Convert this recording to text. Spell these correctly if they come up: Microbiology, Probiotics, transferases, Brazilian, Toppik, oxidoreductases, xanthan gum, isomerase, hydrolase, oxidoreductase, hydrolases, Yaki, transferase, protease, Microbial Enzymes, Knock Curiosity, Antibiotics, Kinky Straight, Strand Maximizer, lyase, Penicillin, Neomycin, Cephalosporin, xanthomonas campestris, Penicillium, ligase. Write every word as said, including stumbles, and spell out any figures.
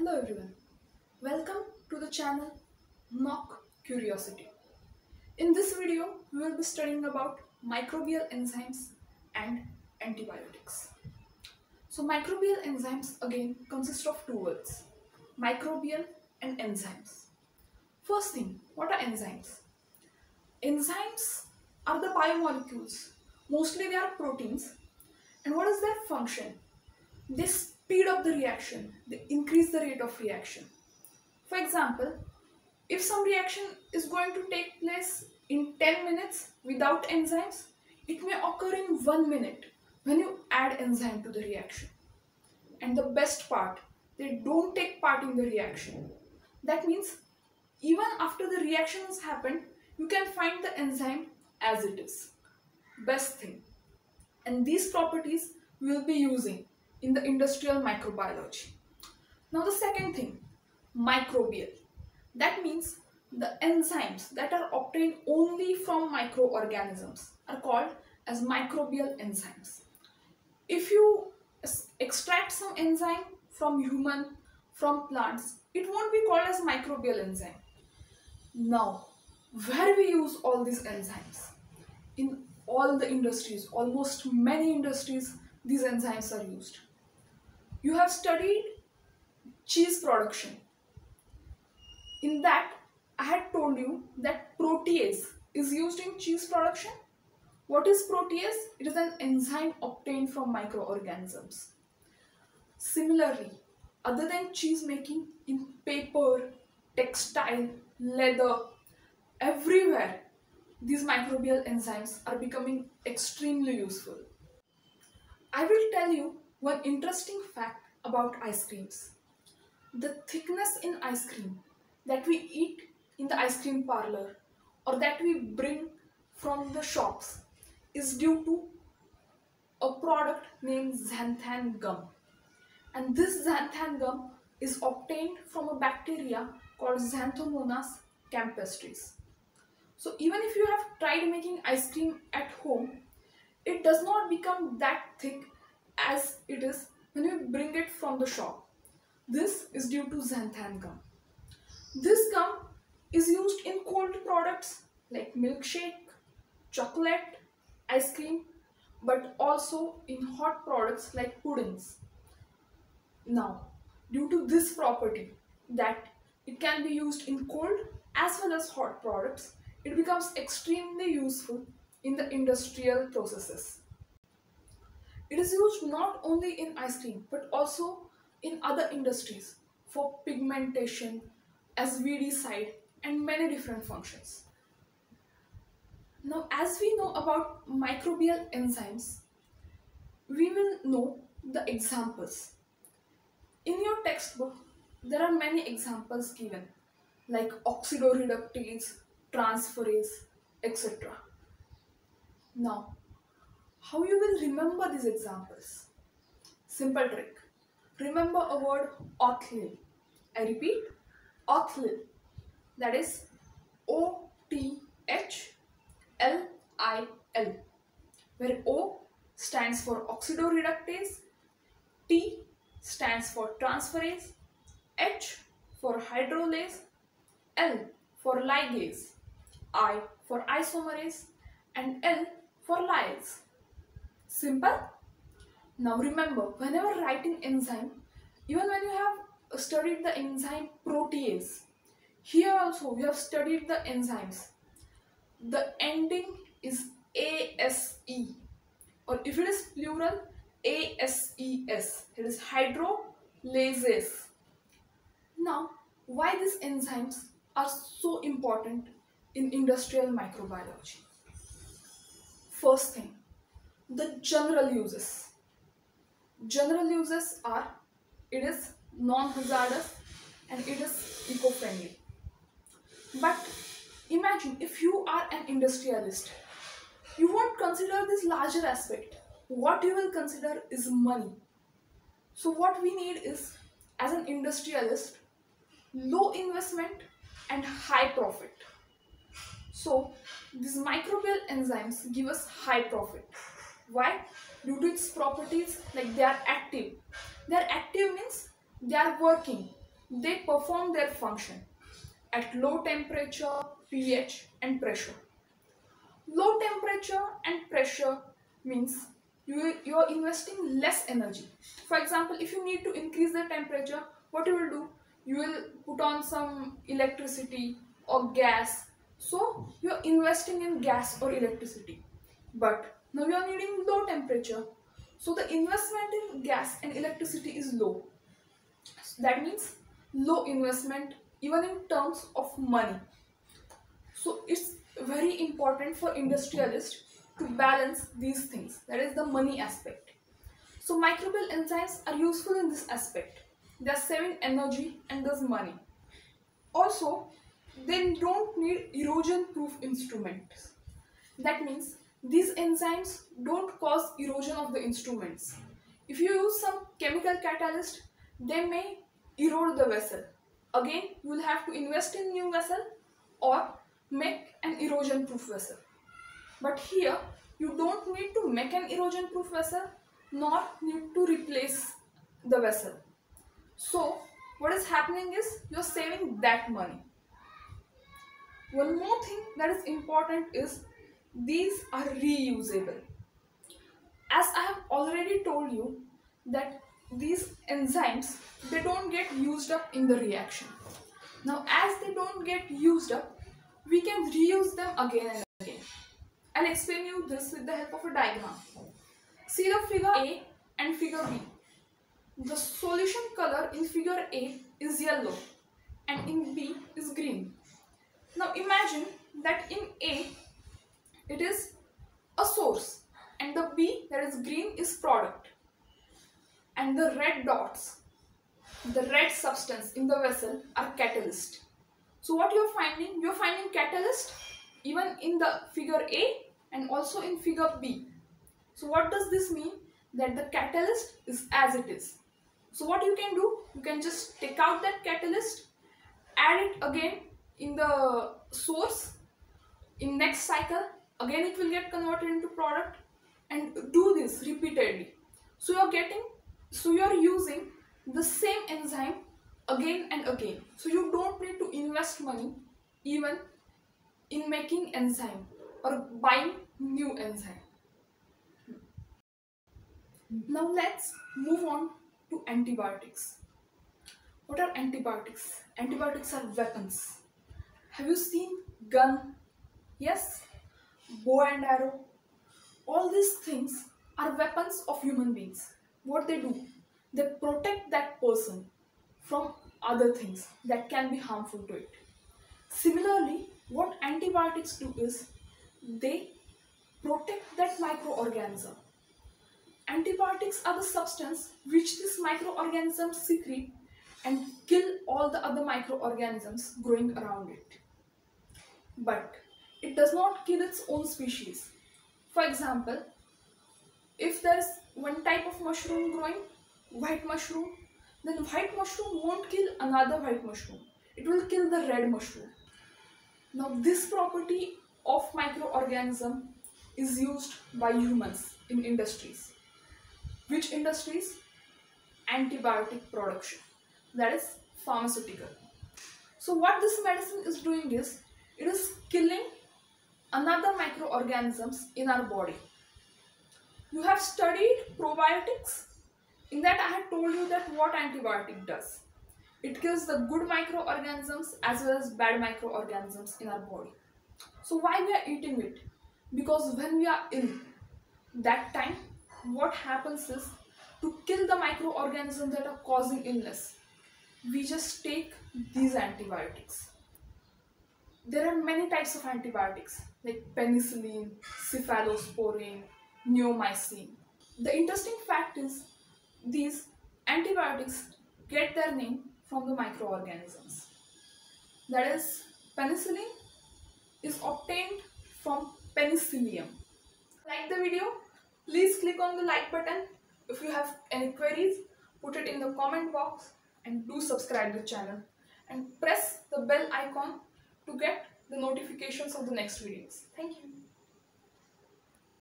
Hello everyone, welcome to the channel Knock Curiosity. In this video, we will be studying about microbial enzymes and antibiotics. So microbial enzymes again consist of two words, microbial and enzymes. First thing, what are enzymes? Enzymes are the biomolecules, mostly they are proteins. And what is their function? They speed up the reaction, they increase the rate of reaction. For example, if some reaction is going to take place in ten minutes without enzymes, it may occur in one minute when you add enzyme to the reaction. And the best part, they don't take part in the reaction. That means even after the reaction has happened, you can find the enzyme as it is. Best thing. And these properties we will be using in the industrial microbiology. Now the second thing, microbial. That means the enzymes that are obtained only from microorganisms are called as microbial enzymes. If you extract some enzyme from human, from plants, it won't be called as microbial enzyme. Now, where we use all these enzymes? In all the industries, almost many industries, these enzymes are used. You have studied cheese production. In that, I had told you that protease is used in cheese production. What is protease? It is an enzyme obtained from microorganisms. Similarly, other than cheese making, in paper, textile, leather, everywhere, these microbial enzymes are becoming extremely useful. I will tell you one interesting fact about ice creams. The thickness in ice cream that we eat in the ice cream parlor or that we bring from the shops is due to a product named xanthan gum. And this xanthan gum is obtained from a bacteria called Xanthomonas campestris. So even if you have tried making ice cream at home, it does not become that thick as it is when you bring it from the shop. This is due to xanthan gum. This gum is used in cold products like milkshake, chocolate, ice cream, but also in hot products like puddings. Now, due to this property that it can be used in cold as well as hot products, it becomes extremely useful in the industrial processes. It is used not only in ice cream but also in other industries for pigmentation, as weedicide, and many different functions. Now, as we know about microbial enzymes, we will know the examples. In your textbook, there are many examples given like oxidoreductases, transferases, et cetera. Now, how you will remember these examples? Simple trick. Remember a word othyl. I repeat, othyl. That is O T H L I L, where O stands for oxidoreductase, T stands for transferase, H for hydrolase, L for ligase, I for isomerase, and L for lyase. Simple? Now remember, whenever writing enzyme, even when you have studied the enzyme protease, here also we have studied the enzymes. The ending is A S E, or if it is plural, A S E S. It is hydrolases. Now, why these enzymes are so important in industrial microbiology? First thing, the general uses. General uses are, it is non-hazardous and it is eco-friendly. But imagine if you are an industrialist, you won't consider this larger aspect. What you will consider is money. So what we need is, as an industrialist, low investment and high profit. So these microbial enzymes give us high profit. Why? Due to its properties, like they are active. They are active means they are working. They perform their function at low temperature, pH and pressure. Low temperature and pressure means you, you are investing less energy. For example, if you need to increase the temperature, what you will do? You will put on some electricity or gas. So you are investing in gas or electricity. But now you are needing low temperature. So the investment in gas and electricity is low. So that means low investment even in terms of money. So it's very important for industrialists to balance these things. That is the money aspect. So microbial enzymes are useful in this aspect. They are saving energy and thus money. Also, they don't need erosion-proof instruments. That means these enzymes don't cause erosion of the instruments. If you use some chemical catalyst, they may erode the vessel. Again, you will have to invest in new vessel or make an erosion-proof vessel. But here, you don't need to make an erosion-proof vessel nor need to replace the vessel. So, what is happening is you are saving that money. One more thing that is important is these are reusable. As I have already told you that these enzymes, they don't get used up in the reaction. Now, as they don't get used up, we can reuse them again and again. I'll explain you this with the help of a diagram. See the figure A and figure B. The solution color in figure A is yellow and in B is green. Now imagine that in A it is a source and the B, that is green, is product, and the red dots, the red substance in the vessel, are catalyst. So what you are finding? You are finding catalyst even in the figure A and also in figure B. So what does this mean? That the catalyst is as it is. So what you can do? You can just take out that catalyst, add it again in the source, in next cycle again it will get converted into product, and do this repeatedly. So you are getting, so you are using the same enzyme again and again. So you don't need to invest money even in making enzyme or buying new enzyme. Now let's move on to antibiotics. What are antibiotics? Antibiotics are weapons. Have you seen gun? Yes, bow and arrow. All these things are weapons of human beings. What they do? They protect that person from other things that can be harmful to it. Similarly, what antibiotics do is they protect that microorganism. Antibiotics are the substance which this microorganism secrete and kill all the other microorganisms growing around it. But it does not kill its own species. For example, if there is one type of mushroom growing, white mushroom, then white mushroom won't kill another white mushroom. It will kill the red mushroom. Now this property of microorganism is used by humans in industries. Which industries? Antibiotic production, that is pharmaceutical. So what this medicine is doing is, it is killing another microorganisms in our body. You have studied probiotics. In that I had told you that what antibiotic does. It kills the good microorganisms as well as bad microorganisms in our body. So why we are eating it? Because when we are ill, that time what happens is, to kill the microorganisms that are causing illness, we just take these antibiotics. There are many types of antibiotics like penicillin, cephalosporin, neomycin. The interesting fact is, these antibiotics get their name from the microorganisms. That is, penicillin is obtained from Penicillium. Like the video. Please click on the like button. If you have any queries, put it in the comment box, and do subscribe to the channel and press the bell icon to get the notifications of the next videos. Thank you.